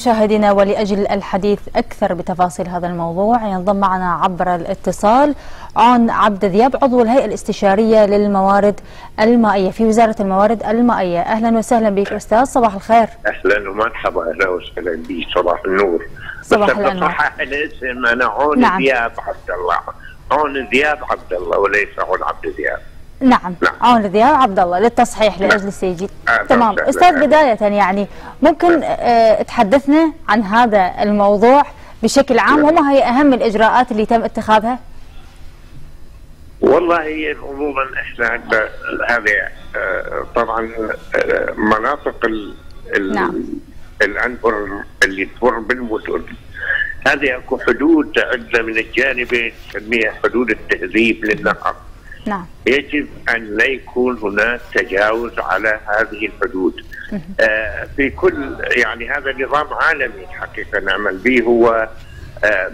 مشاهدينا، ولأجل الحديث أكثر بتفاصيل هذا الموضوع ينضم معنا عبر الاتصال عون عبد ذياب، عضو الهيئة الاستشارية للموارد المائية في وزارة الموارد المائية. أهلا وسهلا بك أستاذ، صباح الخير. أهلا ومرحبا، أهلا وسهلا بك، صباح النور. صباح النور. صحح الاسم، أنا عون ذياب عبد الله، عون ذياب عبد الله وليس عون عبد ذياب. نعم. عون ذياب عبد الله للتصحيح لأجل السيجي. تمام أستاذ، بداية يعني ممكن تحدثنا عن هذا الموضوع بشكل عام، وما هي أهم الإجراءات اللي تم اتخاذها؟ والله هي عموما احنا هذه طبعا مناطق الأنبر اللي تمر بالمدن هذه اكو حدود عندنا من الجانبين نسميها حدود التهذيب للنقب. نعم. يجب أن لا يكون هناك تجاوز على هذه الحدود. في كل يعني هذا نظام عالمي حقيقة نعمل به، هو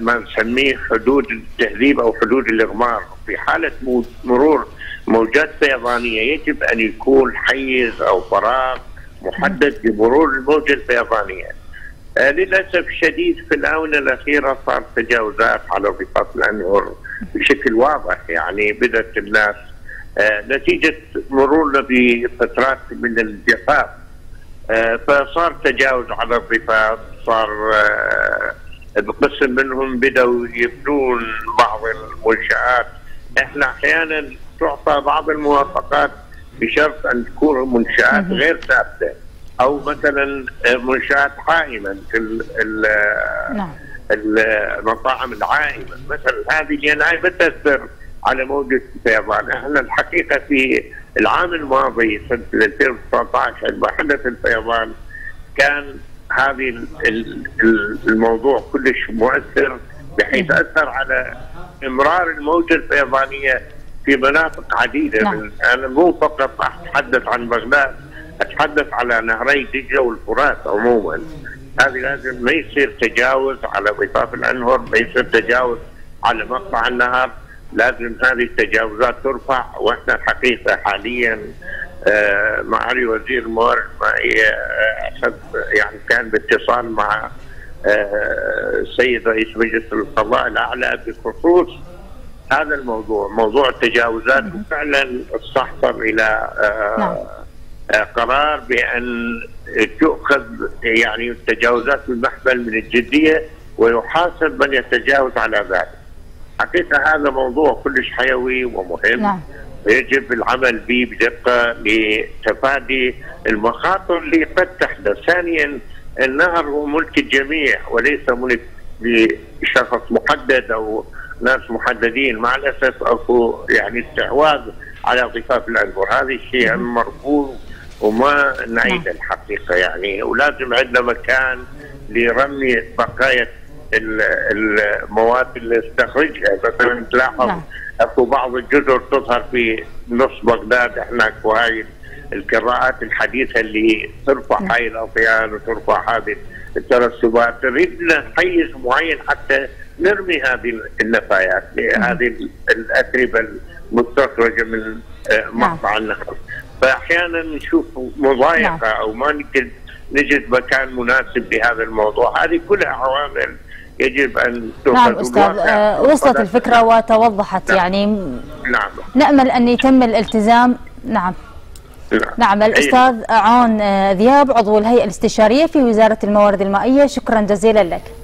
ما نسميه حدود التهذيب أو حدود الإغمار. في حالة مرور موجات فيضانية يجب أن يكون حيز أو فراغ محدد لمرور الموجة الفيضانية. للأسف الشديد في الآونة الأخيرة صار تجاوزات على ضفاف الأنهر بشكل واضح، يعني بدأت الناس نتيجة مرورنا بفترات من الجفاف فصار تجاوز على الضفاف، صار قسم منهم بدأوا يبنون بعض المنشآت. احنا أحيانا تعطى بعض الموافقات بشرط أن تكون منشآت غير ثابتة أو مثلا منشآت حائمة المطاعم العائمة مثلا، هذه لأنها بتأثر على موجة الفيضان. احنا الحقيقة في العام الماضي سنة 2019 عندما حدث الفيضان كان هذه الموضوع كلش مؤثر، بحيث أثر على إمرار الموجة الفيضانية في مناطق عديدة. أنا مو فقط أتحدث عن بغداد، أتحدث على نهري دجله والفرات عموما. هذه لازم ما يصير تجاوز على ضفاف الانهر، ما يصير تجاوز على مقطع النهر، لازم هذه التجاوزات ترفع. واحنا الحقيقه حاليا معالي وزير الموارد المائيه يعني كان باتصال مع السيد رئيس مجلس القضاء الاعلى بخصوص هذا الموضوع، موضوع التجاوزات، وفعلا استحضر الى قرار بأن تؤخذ يعني التجاوزات بالمحمل من الجدية ويحاسب من يتجاوز على ذلك. حقيقة هذا موضوع كلش حيوي ومهم. يجب العمل به بدقة لتفادي المخاطر اللي قد تحدث. ثانيا، النهر هو ملك الجميع وليس ملك لشخص محدد أو ناس محددين. مع الأسف أكو يعني استحواذ على ضفاف الأنهر، هذا الشيء مرفوض وما نعيد الحقيقة يعني، ولازم عندنا مكان لرمي بقايا المواد اللي استخرجها. مثلا تلاحظ اكو بعض الجزر تظهر في نص بغداد، احنا اكو هاي الكراءات الحديثة اللي ترفع هاي الاطيان وترفع هذه الترسبات. تريدنا حيز معين حتى نرمي هذه النفايات، هذه الاتربة مستخرجة من مقطع النهر. فاحيانا نشوف مضايقه او ما نجد مكان مناسب لهذا الموضوع. هذه كلها عوامل يجب ان تؤخذ. نعم استاذ، وصلت الفكره وتوضحت. يعني نامل ان يتم الالتزام. نعم. الاستاذ عون ذياب، عضو الهيئه الاستشاريه في وزاره الموارد المائيه، شكرا جزيلا لك.